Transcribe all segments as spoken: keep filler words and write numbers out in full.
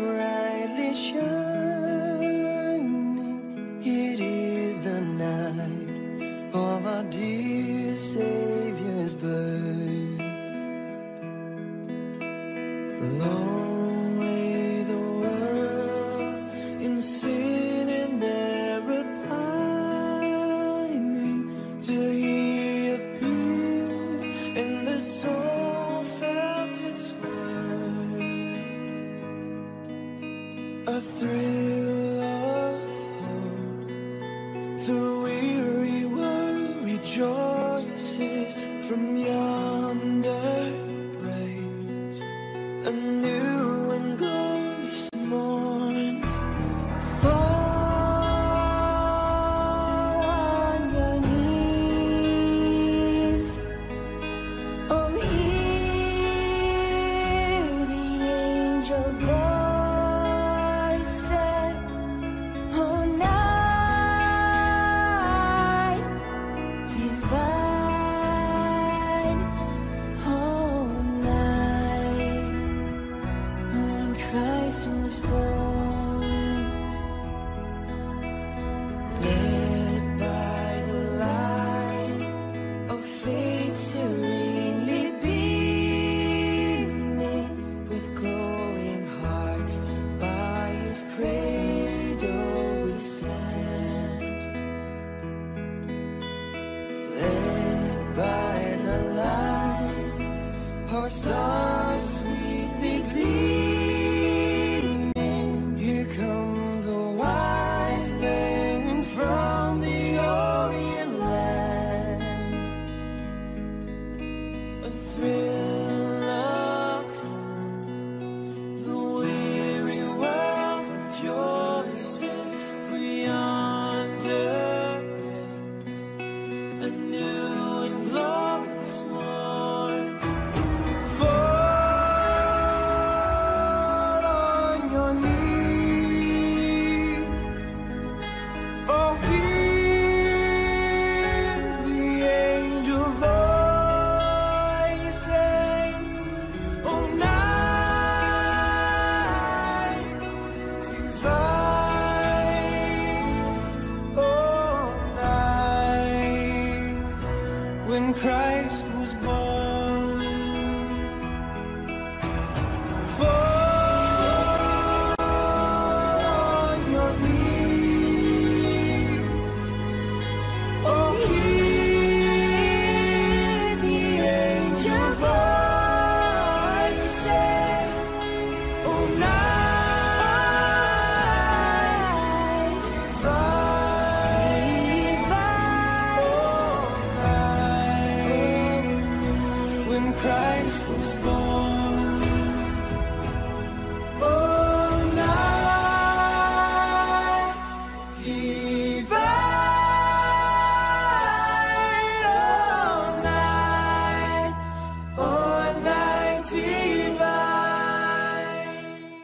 brightly shining. It is the night of our dear Savior's birth. Long lay the world in sin and error pining, till He appeared and the soul felt its worth. A thrill of hope, the weary world rejoices from yonder. A new and glorious morn. Fall on your knees. Oh, hear the angel voices. Oh, night divine. Christ was born, led by the light of faith serenely beaming, with glowing hearts by His cradle we stand. Led by the light, our stars sweetly gleam. When Christ was born, fall on your knees. Oh, hear the angel voices. Oh, night. Christ was born. Oh, night divine. Oh, night. Oh, night divine.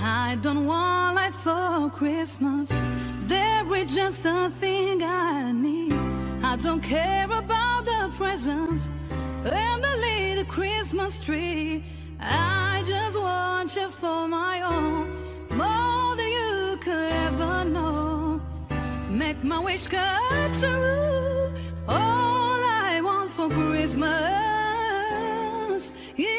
I don't want life for Christmas. It's just the thing I need. I don't care about the presents and the little Christmas tree. I just want you for my own, more than you could ever know. Make my wish come true. All I want for Christmas is make me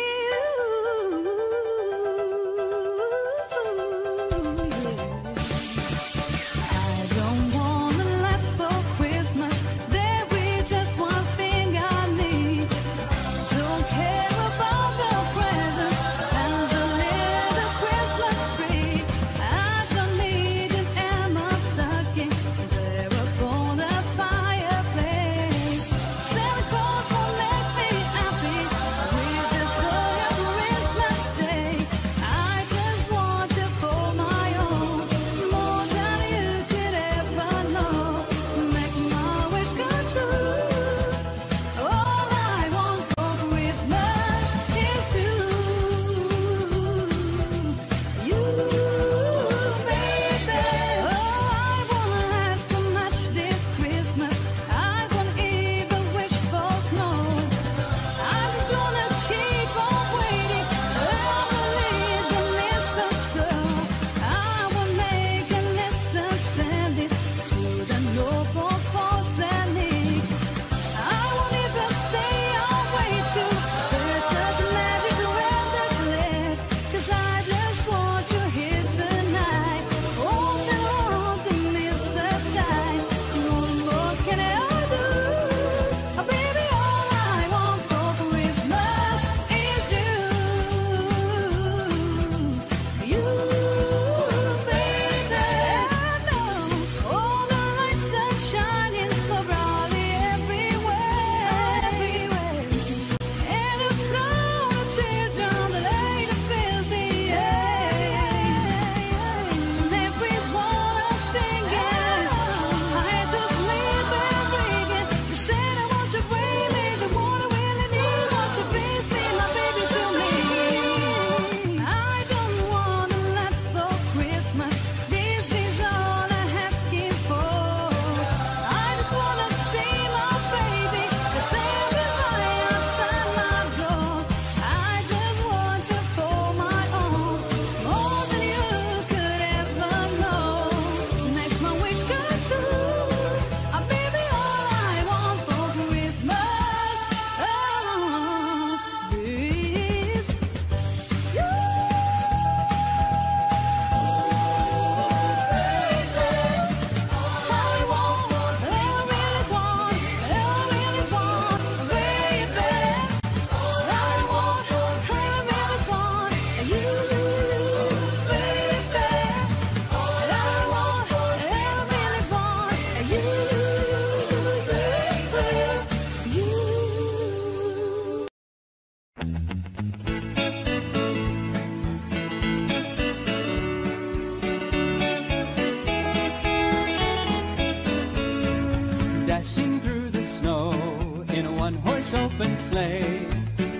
this open sleigh.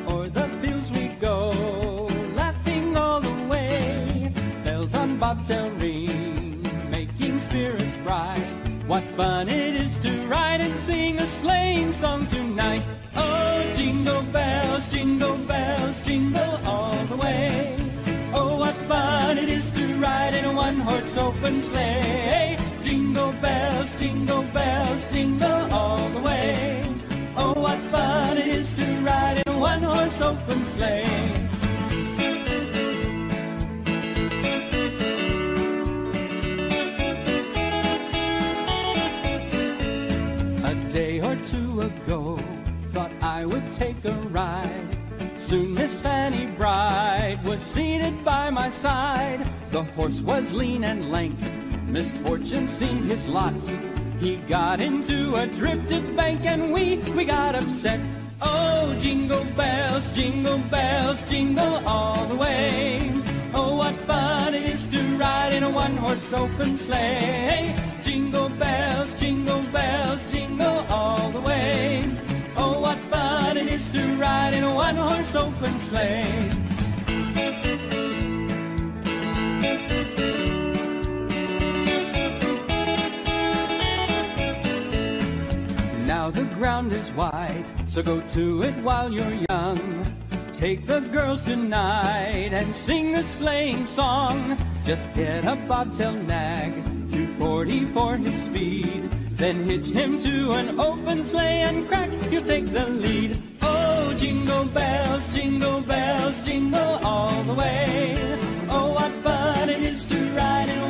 O'er the fields we go, laughing all the way. Bells on bobtail ring, making spirits bright. What fun it is to ride and sing a sleighing song tonight. Oh, jingle bells, jingle bells, jingle all the way. Oh, what fun it is to ride in a one-horse open sleigh. Jingle bells, jingle bells, jingle all the way. Oh, what fun it is to ride in a one-horse open sleigh. A day or two ago, thought I would take a ride. Soon Miss Fanny Bright was seated by my side. The horse was lean and lank, misfortune seemed his lot. He got into a drifted bank and we, we got upset. Oh, jingle bells, jingle bells, jingle all the way. Oh, what fun it is to ride in a one-horse open sleigh. Jingle bells, jingle bells, jingle all the way. Oh, what fun it is to ride in a one-horse open sleigh. Now the ground is wide, so go to it while you're young. Take the girls tonight and sing a sleighing song. Just get a bobtail nag, two forty for his speed. Then hitch him to an open sleigh and crack, you'll take the lead. Oh, jingle bells, jingle bells, jingle all the way. Oh, what fun it is to ride in a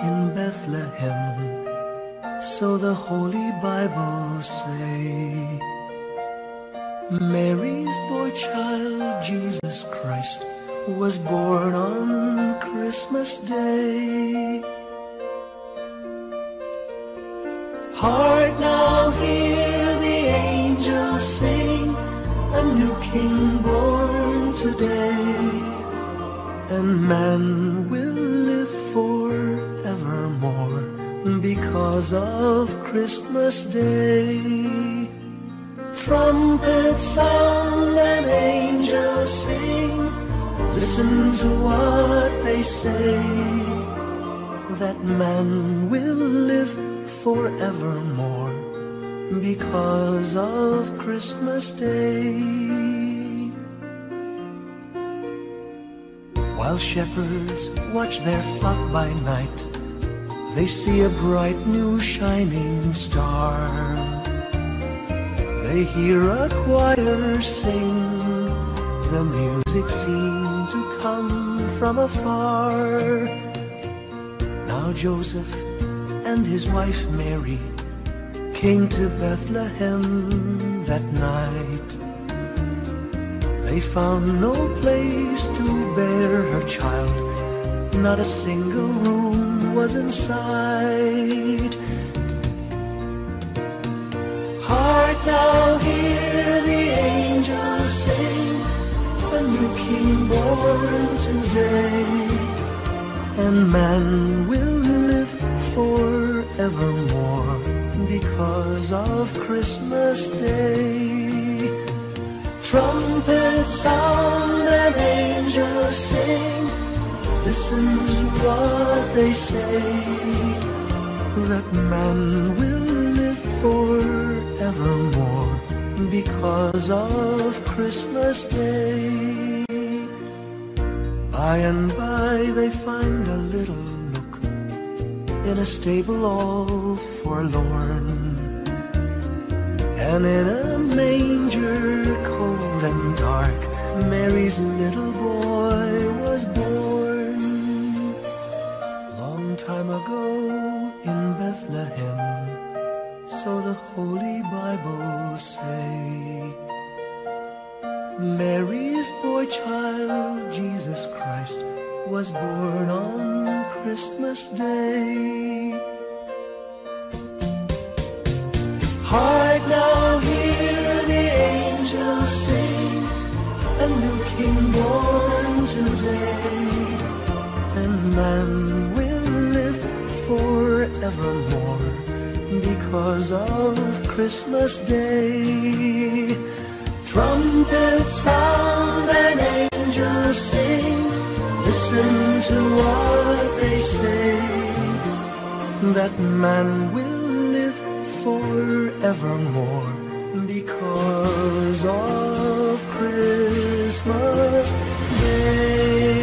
in Bethlehem, so the Holy Bible say, Mary's boy child, Jesus Christ, was born on Christmas Day. Heart now hear the angels sing, a new king born today. And man will live forevermore because of Christmas Day. Trumpets sound and angels sing. Listen to what they say. That man will live forevermore because of Christmas Day. While shepherds watch their flock by night, they see a bright new shining star. They hear a choir sing, the music seemed to come from afar. Now Joseph and his wife Mary came to Bethlehem that night. They found no place to bear her child, not a single room was in sight. Heart now hear the angels sing, a new king born today, and man will live forevermore because of Christmas Day. Trumpets sound and angels sing. Listen to what they say. That man will live forevermore because of Christmas Day. By and by they find a little nook in a stable all forlorn. And in a manger cold and dark, Mary's little boy was born. Long time ago in Bethlehem, so the Holy Bible say, Mary's boy child, Jesus Christ, was born on Christmas Day. Hark now, hear the angels sing, a new king born today, and man will live forevermore because of Christmas Day. Trumpets sound and angels sing, listen to what they say, that man will live forevermore because of Christmas Day.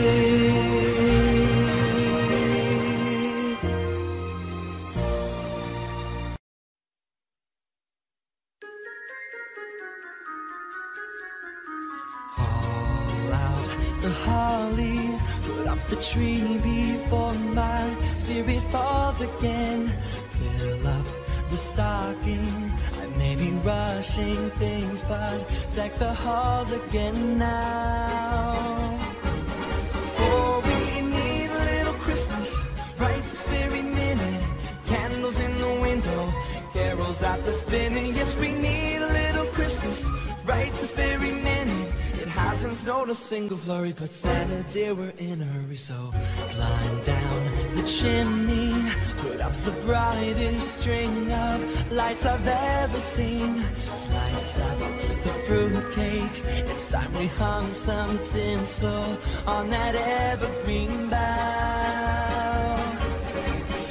Holly, put up the tree before my spirit falls again. Fill up the stocking, I may be rushing things, but deck the halls again now. For we need a little Christmas right this very minute. Candles in the window, carols out the spinning. Yes, we need a little Christmas right this very minute. Hasn't snowed a single flurry, but Santa dear, we're in a hurry, so climb down the chimney, put up the brightest string of lights I've ever seen. Slice up the fruitcake, it's time we hung some tinsel on that evergreen bough.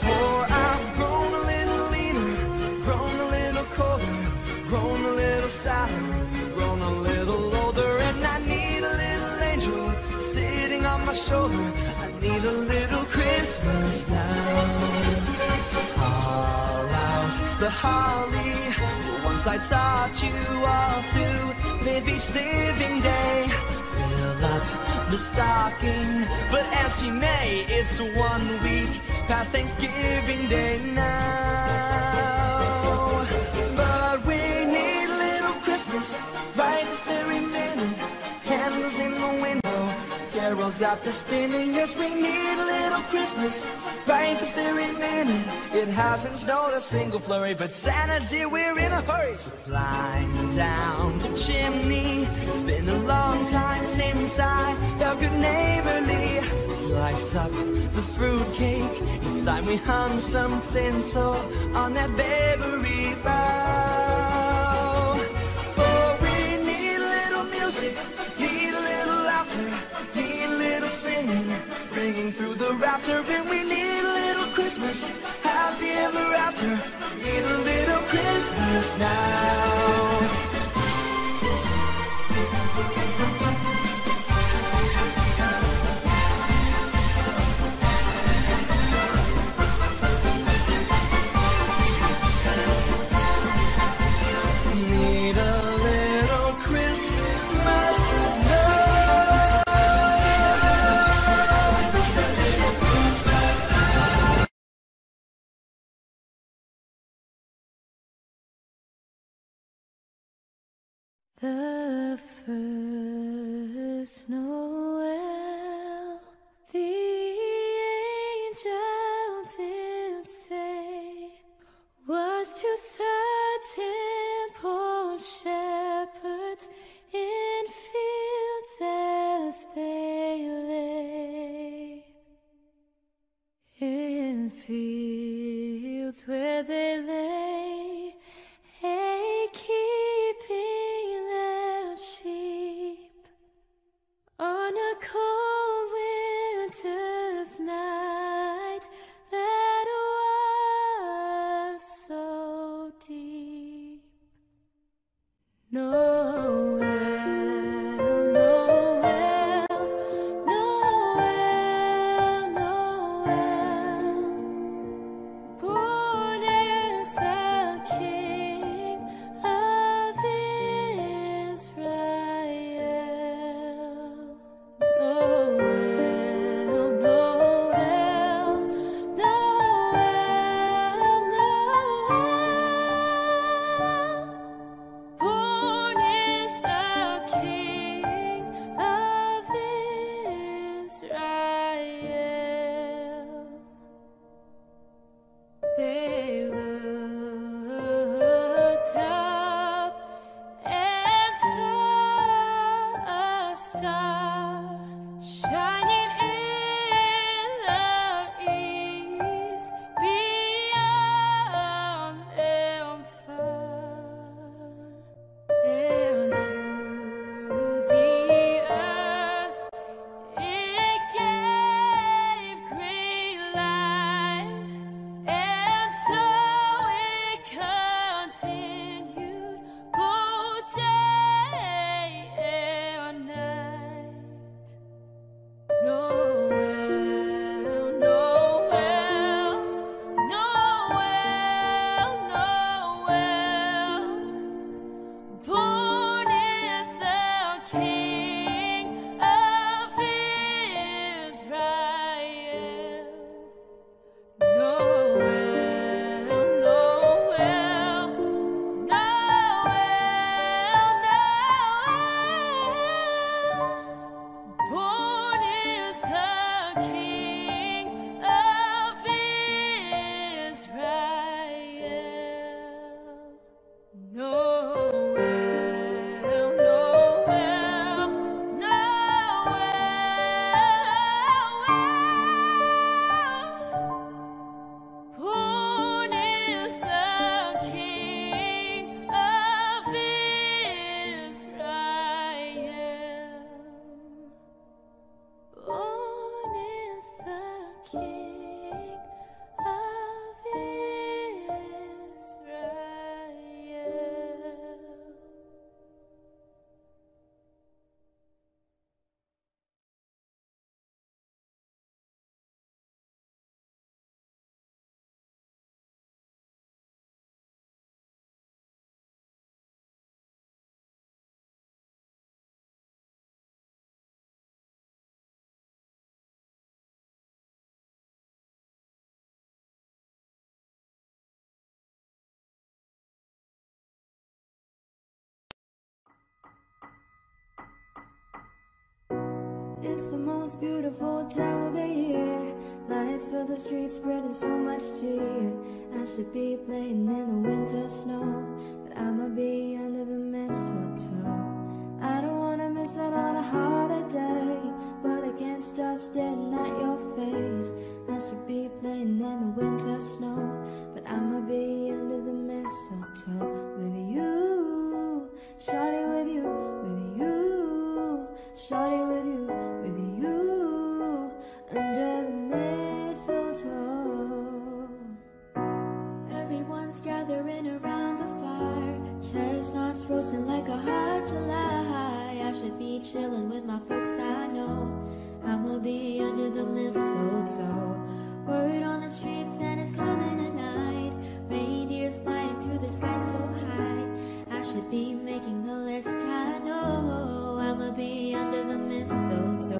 For I've grown a little leaner, grown a little colder, grown a little sadder, grown a little older, and I need a little angel sitting on my shoulder. I need a little Christmas now. All out the holly, once I taught you all to live each living day. Fill up the stocking, but empty May, it's one week past Thanksgiving Day now. But we need a little Christmas right this very minute, candles in the window, carols out the spinning. Yes, we need a little Christmas right this very minute. It hasn't snowed a single flurry, but Santa dear, we're in a hurry. So climb down the chimney, it's been a long time since I felt good neighborly. Slice up the fruitcake, it's time we hung some tinsel on that bakery bough. Through the rapture, and we need a little Christmas, happy ever after. We need a little Christmas now. The first Noel, the angel did say, was to certain poor shepherds in fields as they lay, in fields where they lay, a keeping on a cold winter's night that was so deep. Noel, Noel, Noel, Noel, born is the King of Israel. Oh, well, no. It's the most beautiful time of the year. Lights fill the streets, spreading so much cheer. I should be playing in the winter snow, but I'ma be under the mistletoe. I don't wanna miss out on a holiday, but I can't stop staring at your face. I should be playing in the winter snow, but I'ma be under the mistletoe. With you, shawty, with you, with you, shawty, with you. Under the mistletoe, everyone's gathering around the fire. Chestnuts roasting like a hot July. I should be chilling with my folks, I know. I'ma be under the mistletoe. Word on the streets and it's coming tonight. Reindeers flying through the sky so high. I should be making a list, I know. I'ma be under the mistletoe.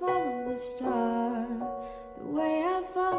Follow the star, the way I follow.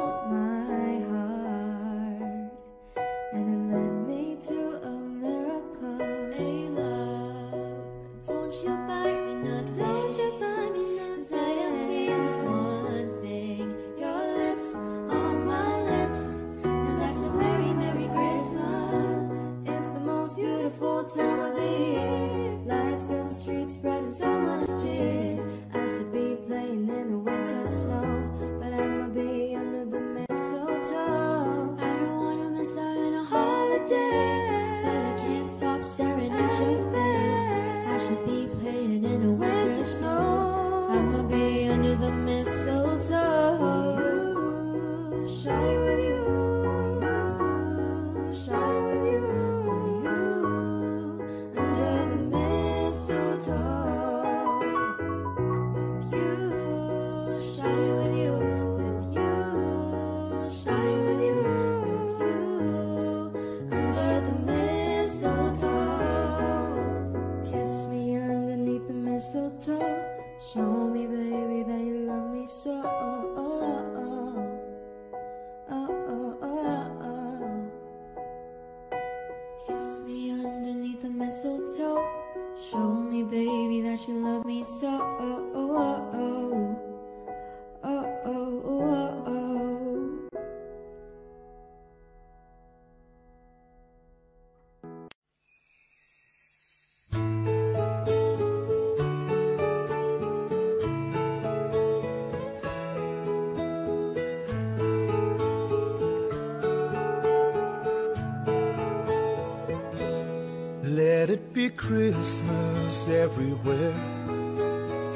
it be Christmas everywhere,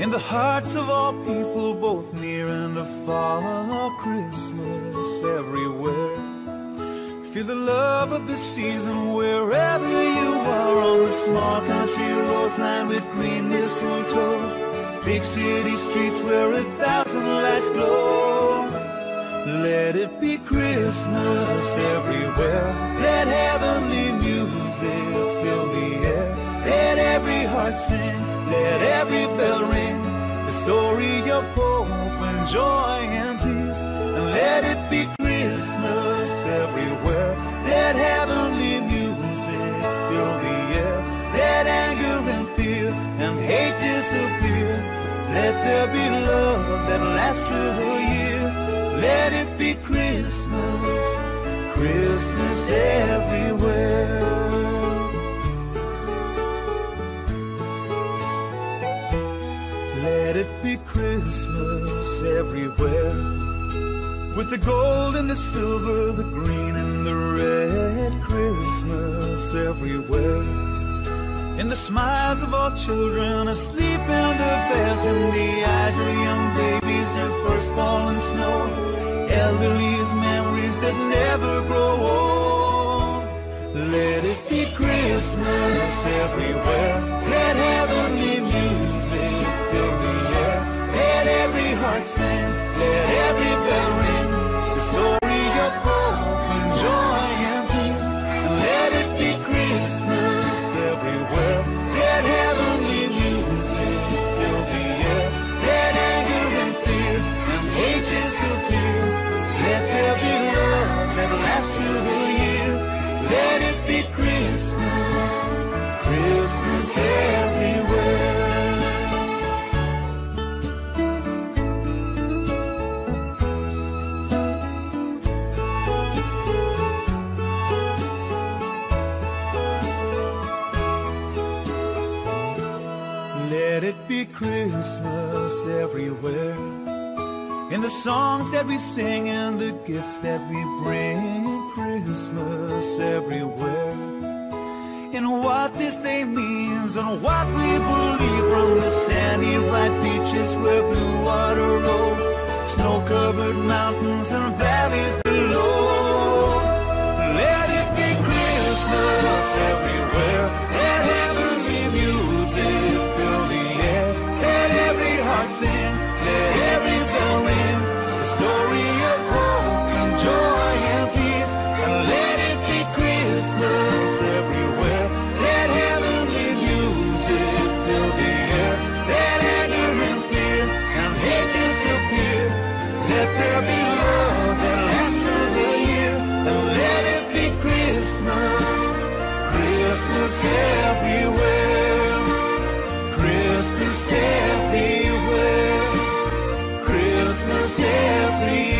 in the hearts of all people, both near and afar. Christmas everywhere. Feel the love of the season wherever you are, on the small country roads lined with green mistletoe, big city streets where a thousand lights glow. Let it be Christmas everywhere. Let heavenly music fill the air. Let every heart sing. Let every bell ring. The story of hope and joy and peace. And let it be Christmas everywhere. Let heavenly music fill the air. Let anger and fear and hate disappear. Let there be love that lasts through the year. Let it be Christmas, Christmas everywhere. Let it be Christmas everywhere, with the gold and the silver, the green and the red. Christmas everywhere, in the smiles of our children asleep in their beds, in the eyes of young babies, their first fall in snow, elderly's memories that never grow old. Let it be Christmas everywhere. Let heavenly music fill the air. Let every heart sing. Let every bell ring. The story of hope and joy and peace. Let it be Christmas everywhere. Let heavenly music fill the air. Let anger and fear and hate disappear. Let there be love that lasts through the year. Let it be Christmas, Christmas everywhere. Let it be Christmas everywhere, in the songs that we sing and the gifts that we bring. Christmas everywhere, in what this day means and what we believe, from the sandy white beaches where blue water rolls, snow-covered mountains and valleys below. Let it be Christmas everywhere. Let heavenly music fill the air. Let every heart sing. Let every bell ring. The story of hope and joy and peace. And let it be Christmas everywhere. Let heavenly music fill the air. Let anger and fear and hate disappear. Let there be love that lasts for the year. And let it be Christmas, Christmas everywhere. Christmas everywhere, Christmas everywhere.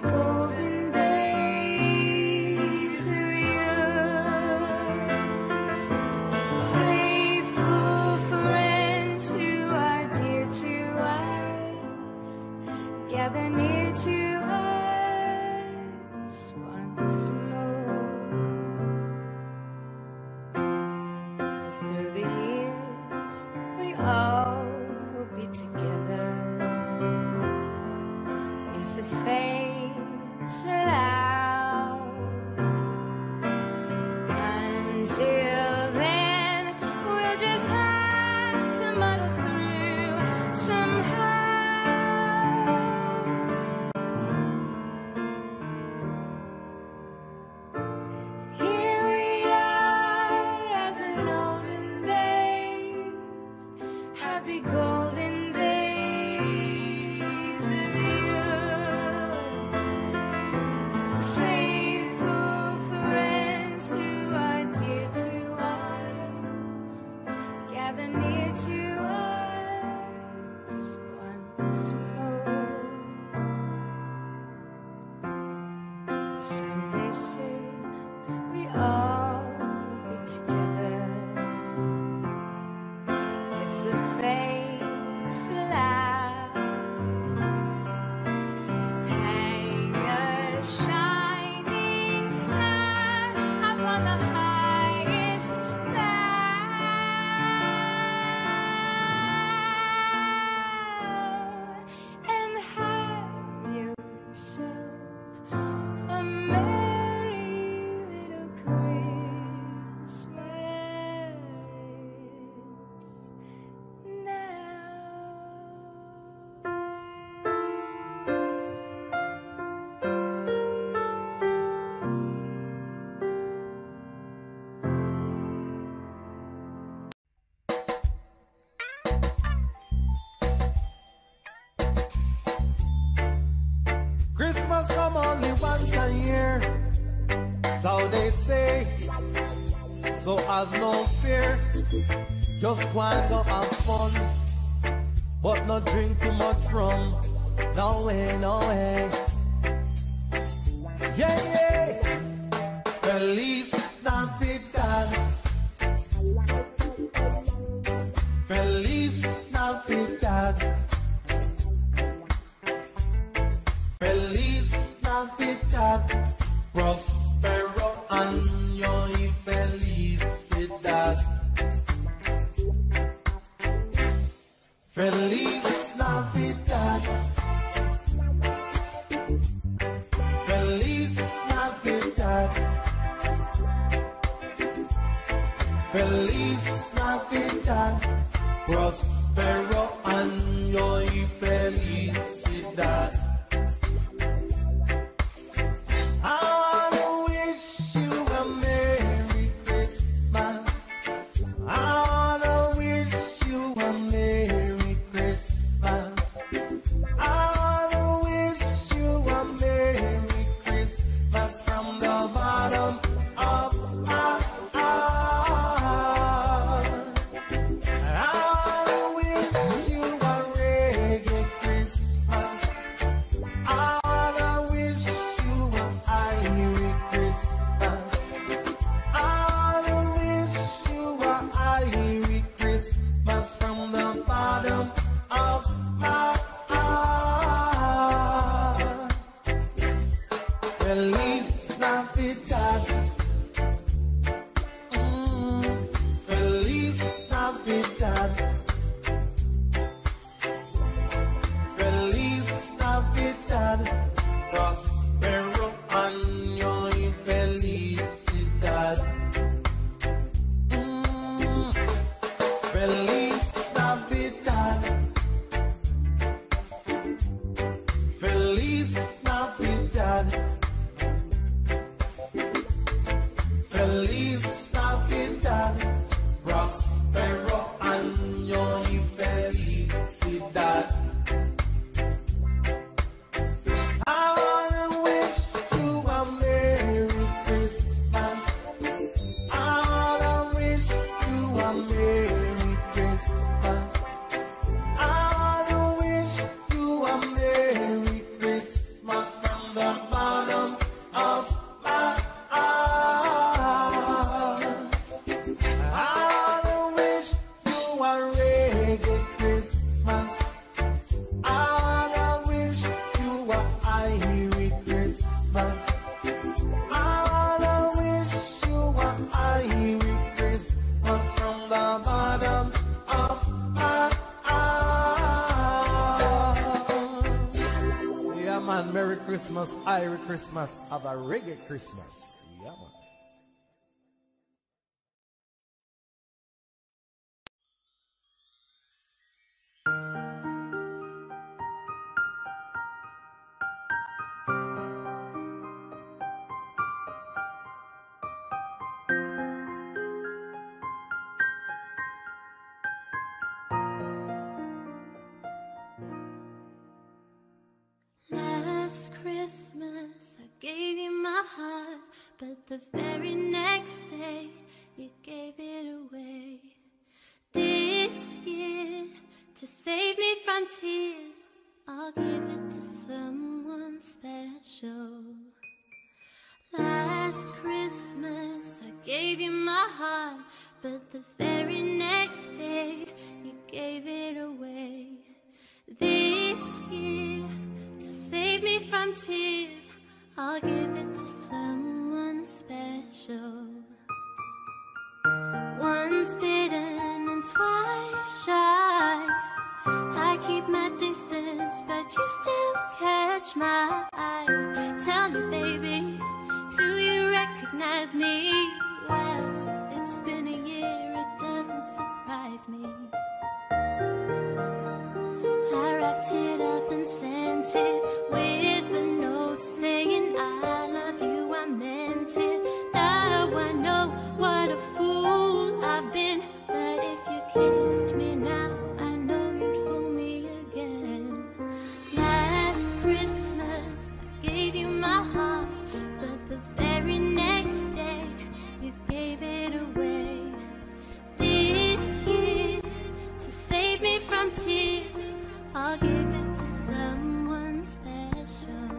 Golden gather near to us once more. And through the years, we all will be together, if the fates allow. Until then, we'll just have to muddle through somehow. Christmas come only once a year, so they say, so have no fear. Just go and go have fun, but not drink too much rum. No way, no way. Yeah, yeah. Feliz Navidad. Feliz Navidad. Feliz Navidad, prospero año y felicidad. Feliz Navidad. Feliz Navidad. Feliz Navidad, prospero año y felicidad. I man, Merry Christmas, Irish Christmas, have a reggae Christmas. Yeah, man. But the very next day, you gave it away. This year, to save me from tears, I'll give it to someone special. Last Christmas, I gave you my heart, but the very next day, you gave it away. This year, to save me from tears, I'll give it to someone special. Once bitten and twice shy, I keep my distance, but you still catch my eye. Tell me, baby, do you recognize me? Well, it's been a year, it doesn't surprise me. I wrapped it up and sent it with a note saying I love you, I meant it. Now I know what a fool I've been, but if you kissed me now, I know you'd fool me again. Last Christmas, I gave you my heart, but the very next day, you gave it away. This year, to save me from tears, I'll give it to someone special.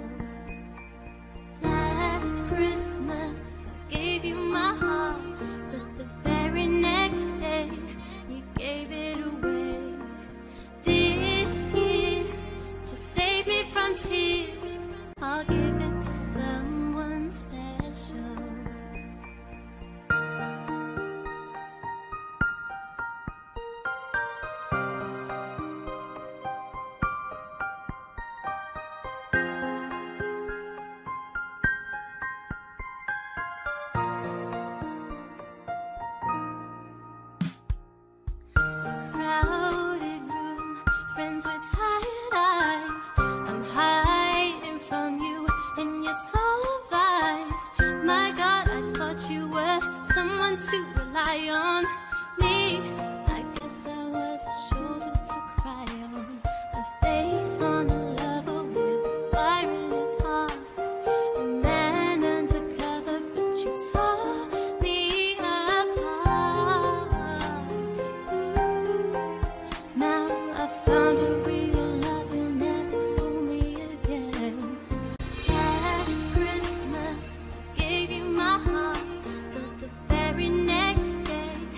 Last Christmas, I gave you my heart, but the very next day, you gave it away. This year, to save me from tears, I'll give it to someone special. Next day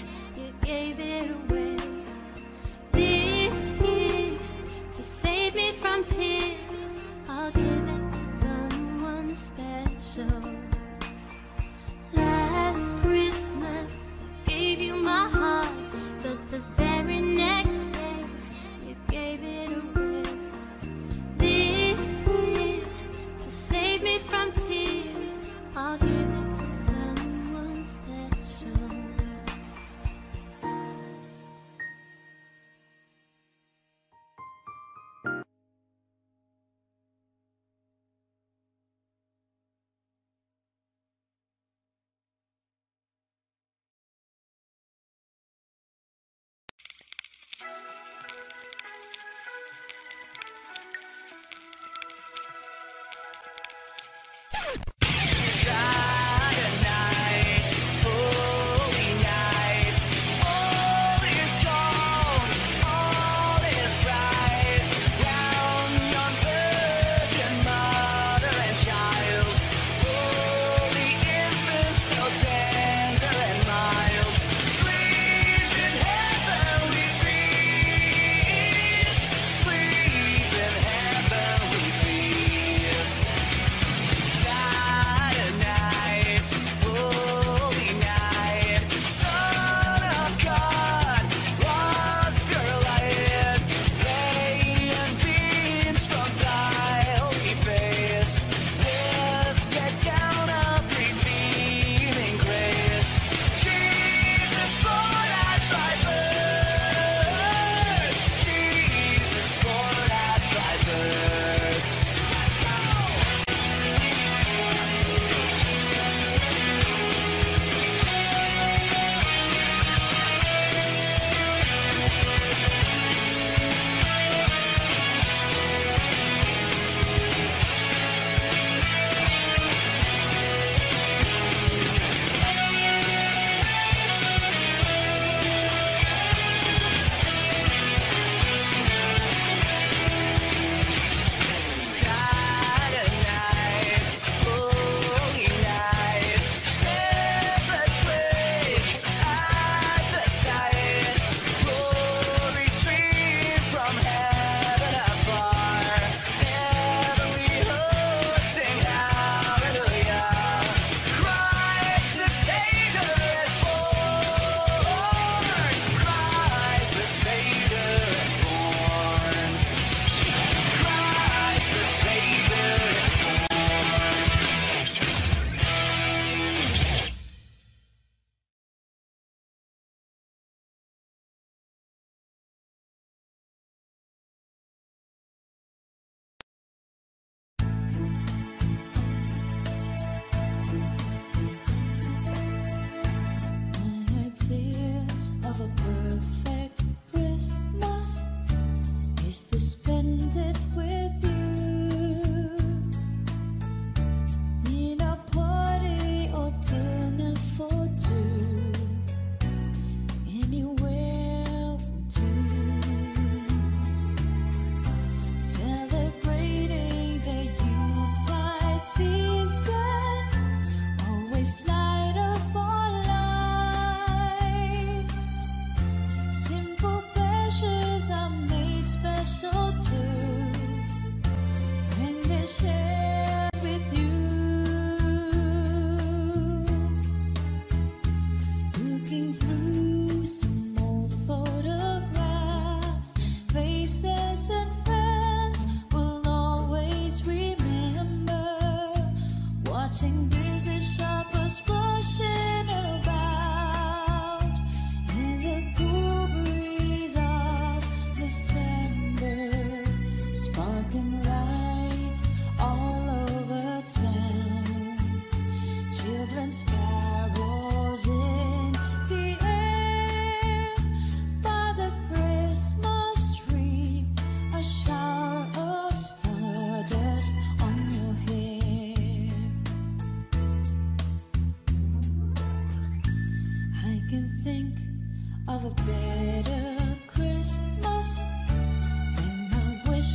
Of a better Christmas than my wish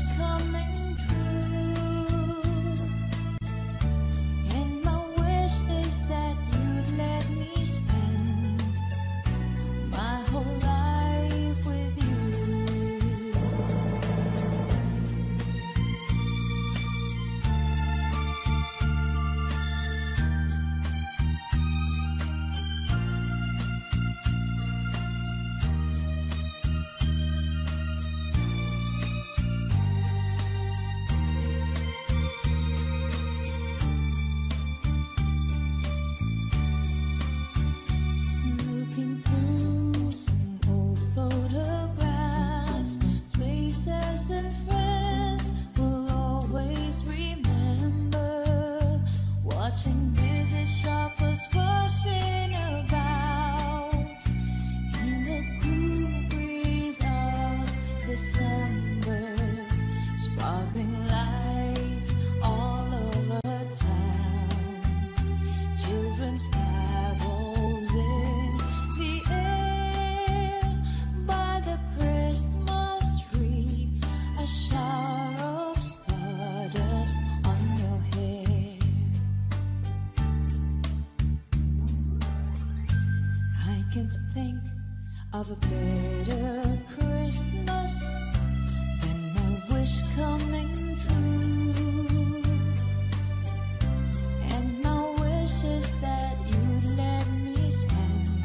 coming true, and my wish is that you'd let me spend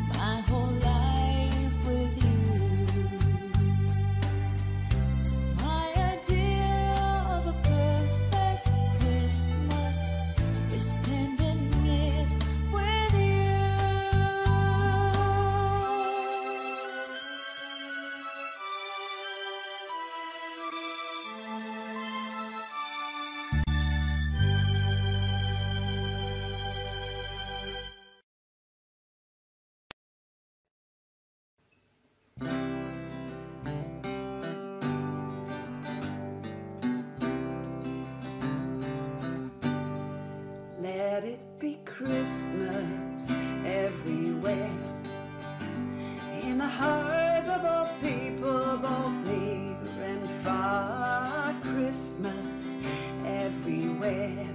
my whole life with you. My idea of a perfect Christmas is spending it with. Let it be Christmas everywhere, in the hearts of all people, both near and far. Christmas everywhere,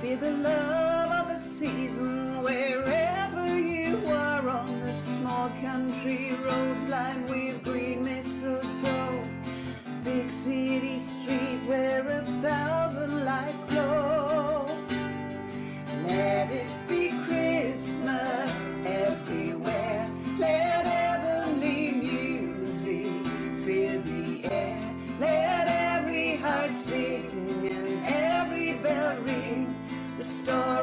feel the love of the season wherever you are, on the small country roads lined with green mistletoe, big city streets where a thousand lights glow. Let it be Christmas everywhere, let heavenly music fill the air, let every heart sing and every bell ring the story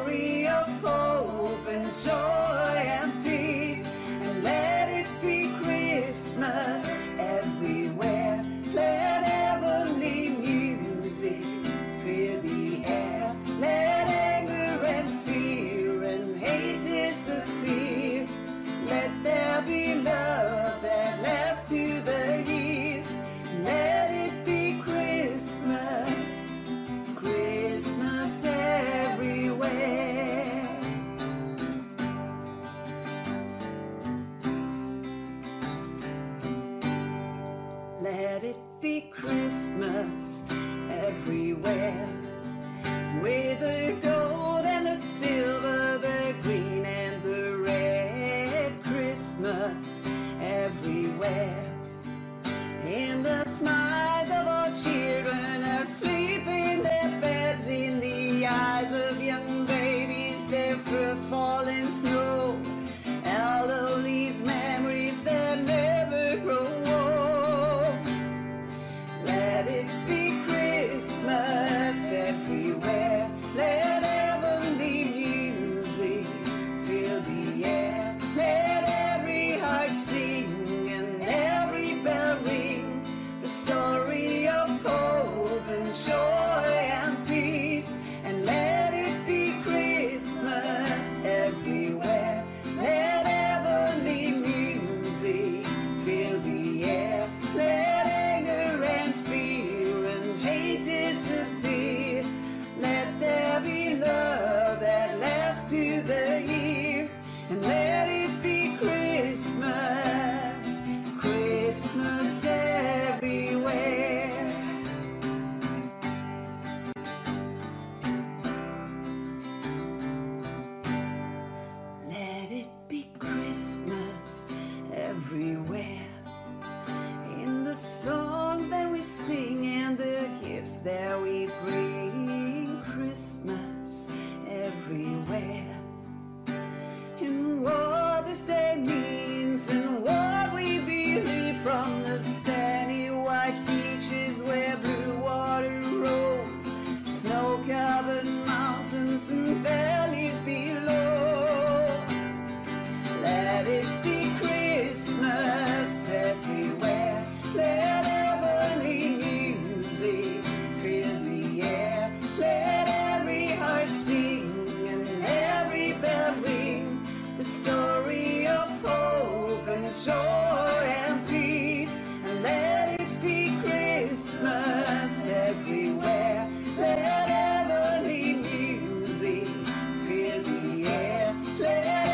gifts that we bring, Christmas everywhere, and what this day means, and what we believe from the sandy white beaches where blue water rolls, snow-covered mountains and valleys below. Let it be Christmas everywhere. Let heavenly music fill the air. Let every heart sing and every bell ring the story of hope and joy and peace. And let it be Christmas everywhere. Let heavenly music fill the air. Let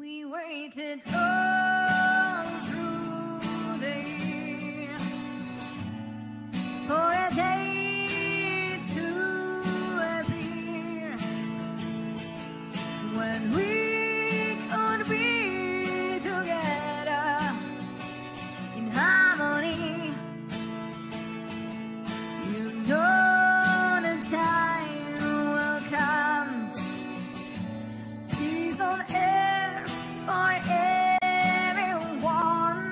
we waited all through the year for a day to appear when we could be together in harmony. You know the time will come. Peace on earth for everyone,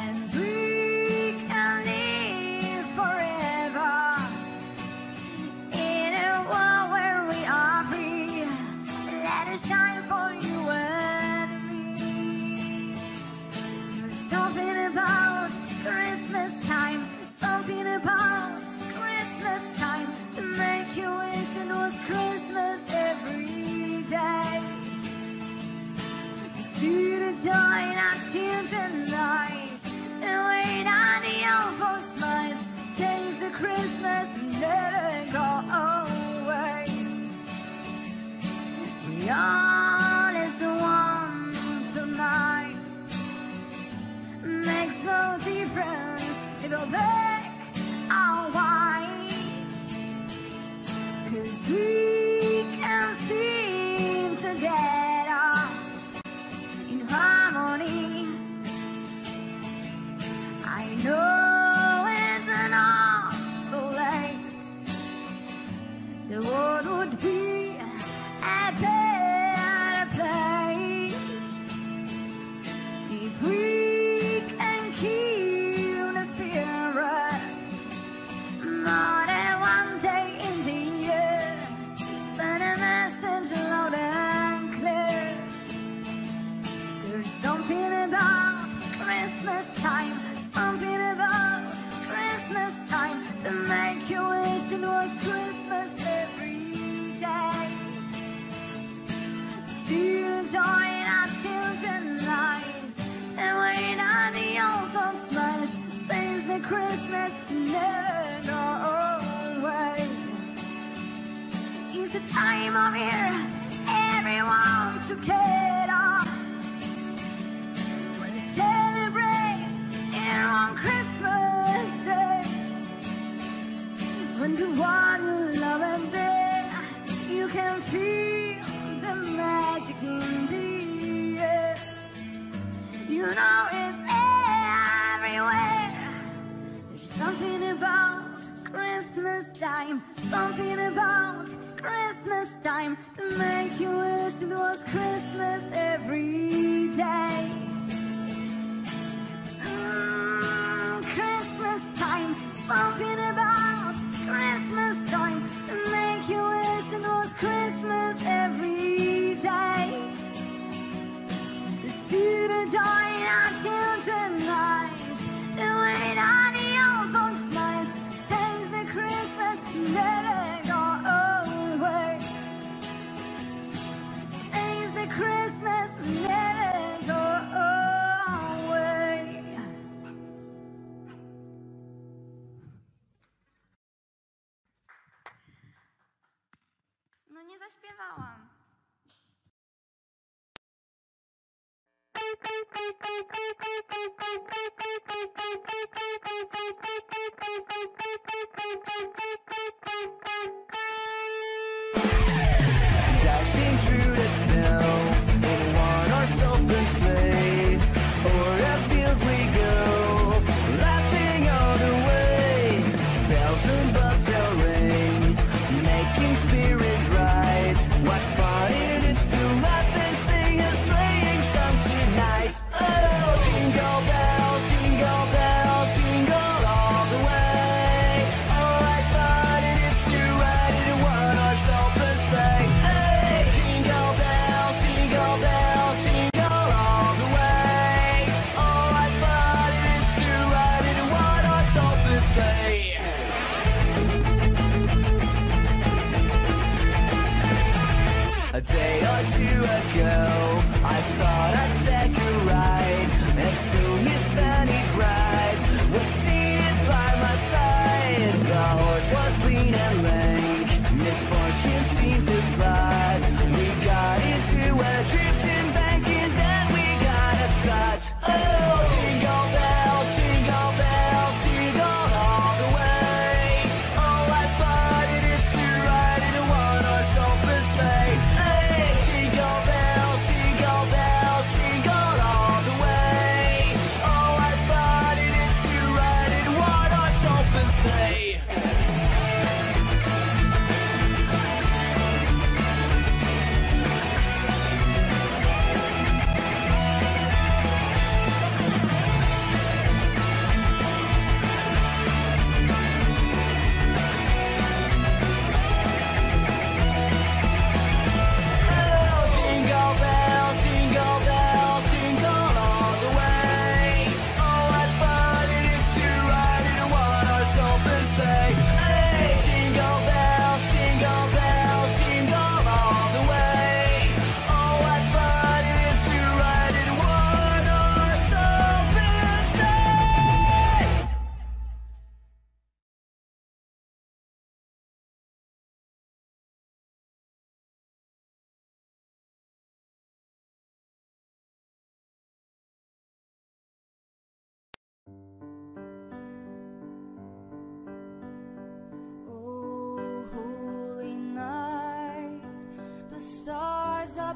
and we can live forever in a world where we are free. Let it shine for you and me. There's something about Christmas time, something about Christmas time to make you wish it was Christmas every day. See the joy in our children's eyes, the way that the old folks' minds says the Christmas never go away. We all is the one tonight, makes no difference if we're black or white, 'cause we can sing together in harmony. I know it's not so late. The world would be a better place if we can keep the spirit. More than one day in the year, send a message loud and clear. There's something about Christmas time, something about Christmas time to make you wish it was Christmas every day. See the joy in our children's eyes, and wait on the old folks' smiles, says that Christmas never go away. It's the time of year, everyone together. Celebrate here on Christmas Day, when the one you love and bear, you can feel the magic in the air. You know it's everywhere. There's something about Christmas time, something about Christmas time to make you wish it was Christmas Dashing through the snow in one or something sleigh, o'er the fields we go, laughing all the way. Bells and bobtail ring, making spirit bright. What fun it is to laugh and sing a sleighing song tonight. Oh, jingle bells, jingle bells, jingle all the way. Oh, what fun it is to ride in one horse open sleigh. A day or two ago, I thought I'd take a ride, and soon this Spanish bride was seated by my side. The horse was lean and lank, misfortune seemed to slide. We got into a drifting bank, and then we got upset. Oh, jingle bell, jingle bell, jingle all the way. Oh, what fun it is to ride in a one-horse open sleigh.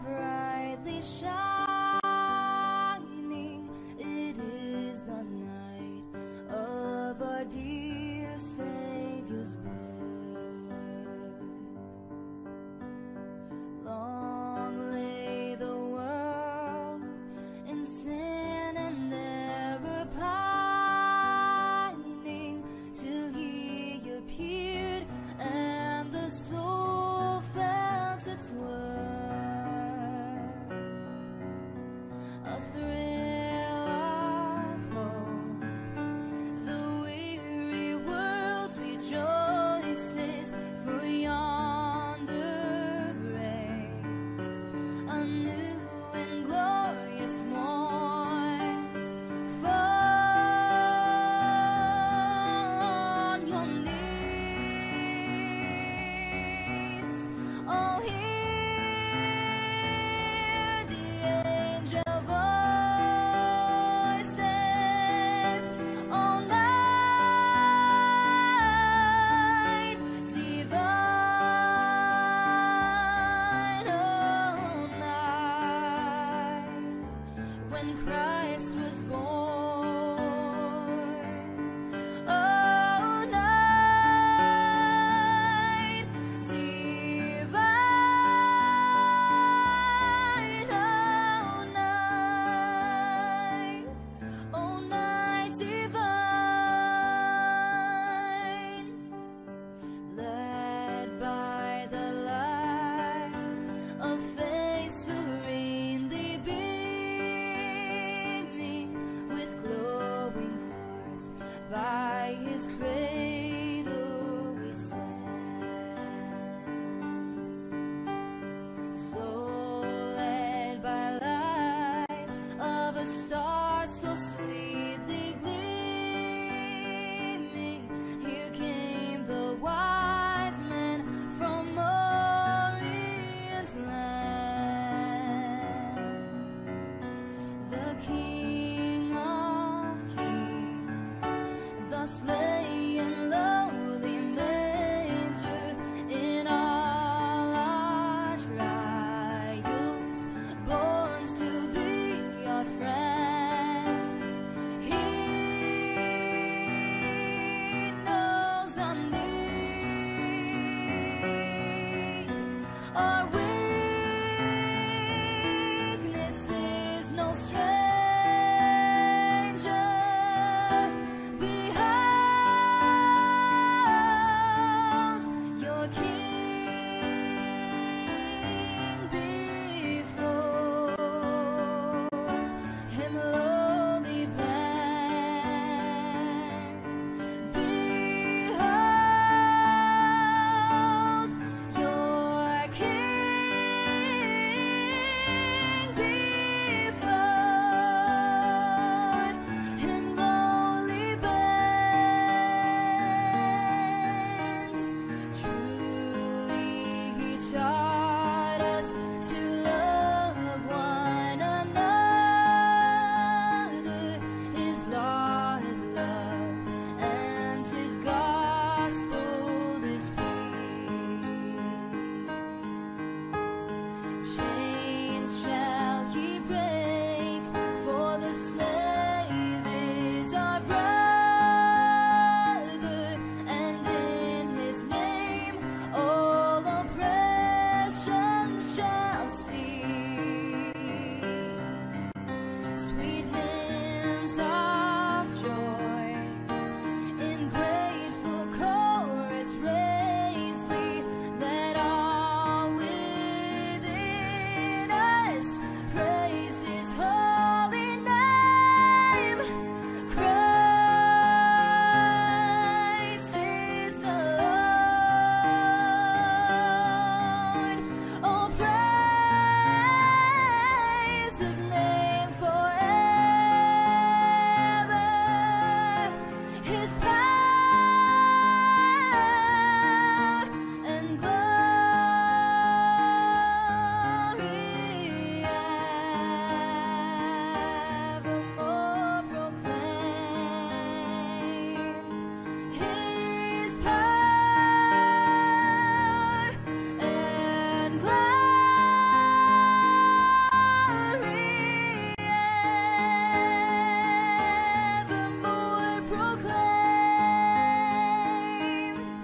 Brightly shining, it is the night of our dear Savior's birth. Long lay the world in sin and error pining, till He appeared and the soul felt its worth. was laying low, the manger in all our trials, born to be our friend. He knows our need, our weakness is no strength. I'm dreaming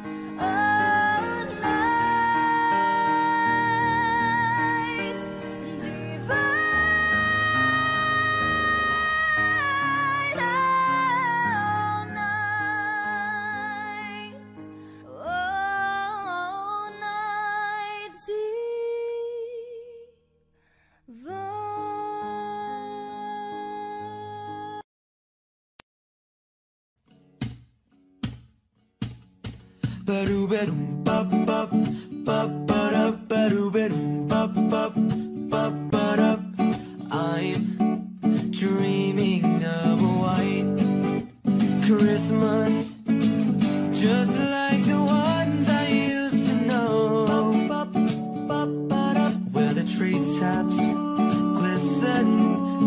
of a white Christmas, just like the ones I used to know, where the treetops glisten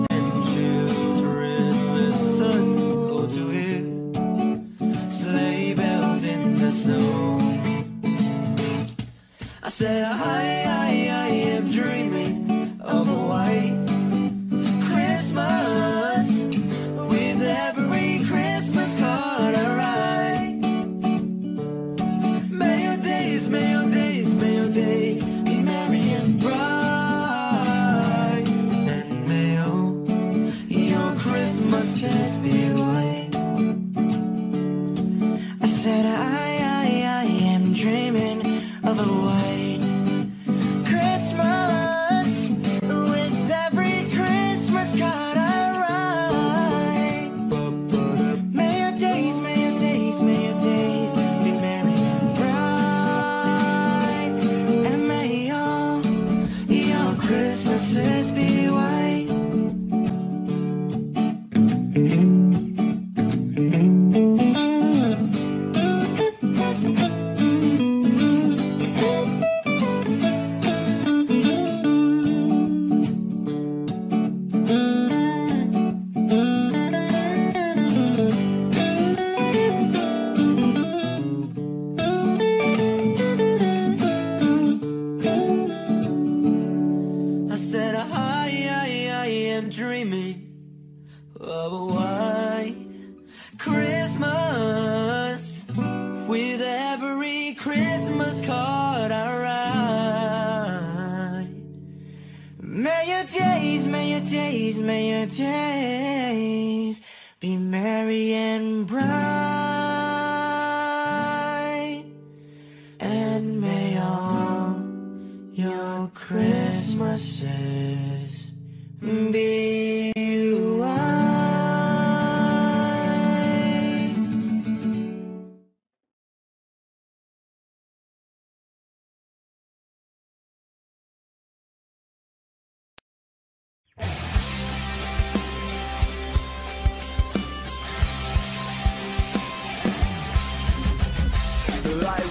and children listen, oh, to hear sleigh bells in the snow. I said I, I, I am dreaming of a white Christmas, with every Christmas card I write. May your days, may your days, may your days be merry and bright, and may all your Christmases be white. I said I, I, I am dreaming of a white am dreaming of a white Christmas. With every Christmas card I write, may your days, may your days, may your days be merry and bright, and may all your Christmases be I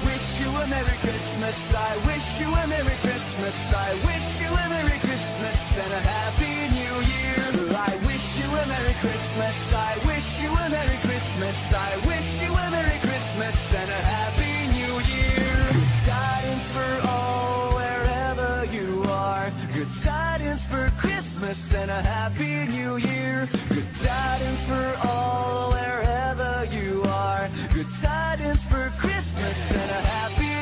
wish you a Merry Christmas, I wish you a Merry Christmas and a Happy New Year. I wish you a Merry Christmas, I wish you a Merry Christmas, I wish you a Merry Christmas and a Happy New Year. Good tidings for all wherever you are, good tidings for Christmas and a Happy New Year. Good tidings for all wherever you are, good tidings for Christmas and a Happy New Year.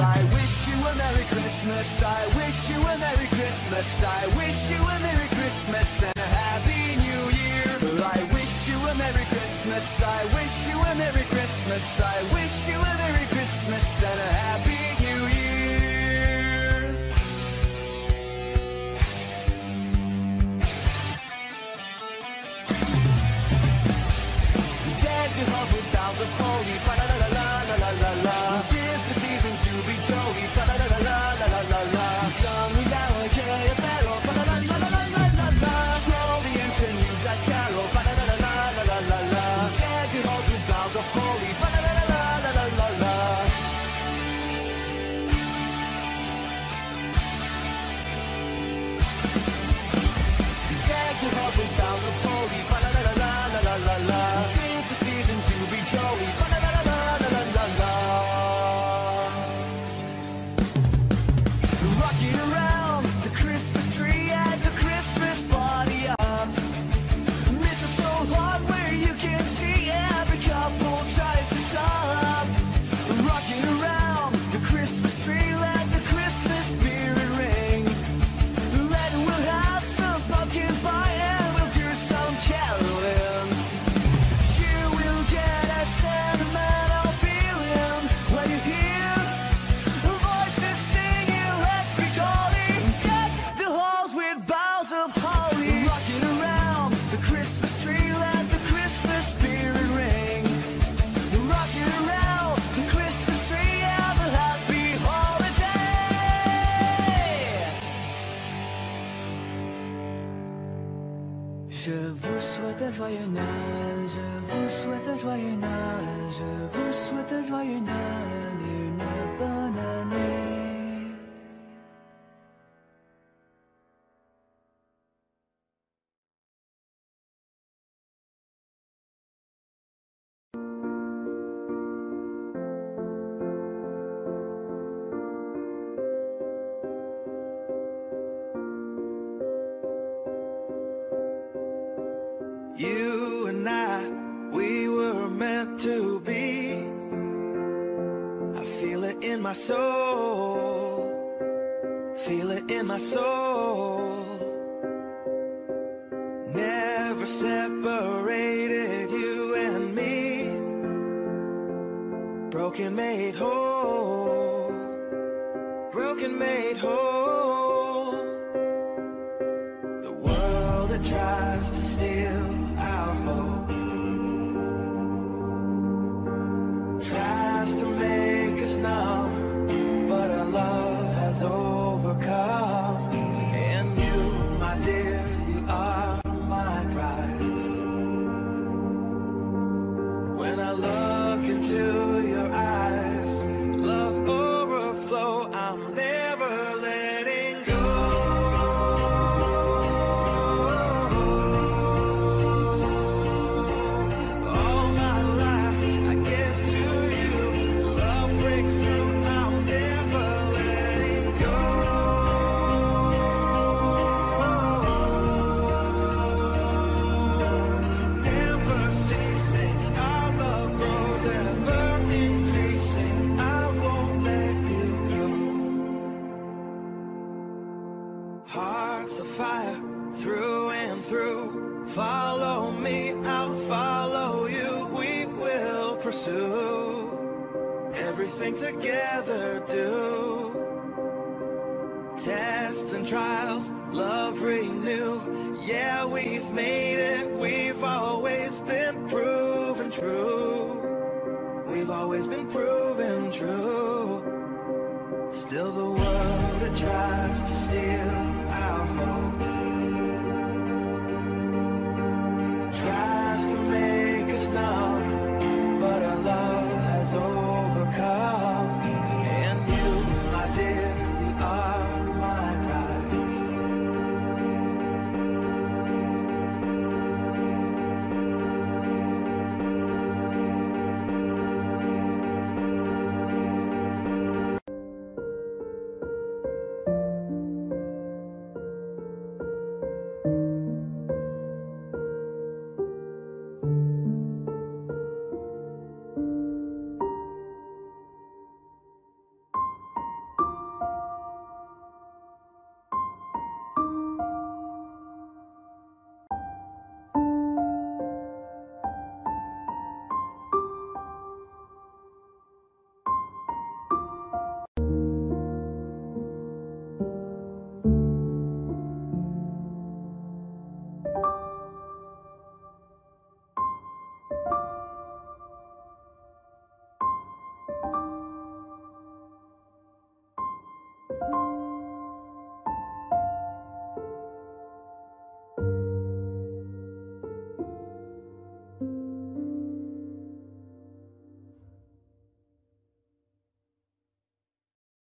I wish you a Merry Christmas, I wish you a Merry Christmas, I wish you a Merry Christmas and a Happy New Year. I wish you a Merry Christmas, I wish you a Merry Christmas, I wish you a Merry Christmas and a Happy New Year. Dead girls with bells of holy, la la la la la la la. This is the season to be jolly, la la la la la la la. Tell me that I care about, la la la la la la la. Show the ancient news at tarot, la la la la la la la. Dead girls with bells of holy, la la la la la la la. Dead girls with bells of holy, la la la la la la la. This is the season to be jolly, la la la la la la la. Joyeux Noël, je vous souhaite un joyeux Noël, je vous souhaite un joyeux Noël et une bonne année. My soul, feel it in my soul. Never separated you and me. Broken made whole, broken made whole. The world that tries to steal our hope, tries to make us numb. Overcome, and you, my dear, you are my prize. When I look into your eyes, love overflow, I'm never letting go. sparks of fire through and through. Follow me, I'll follow you. We will pursue everything together, do. Tests and trials, love renew. Yeah, we've made it, we've always been proven true. We've always been proven true. Still the world that tries to steal our hope, tries to make us numb, but our love has overcome. And you, my dear, you are my prize. You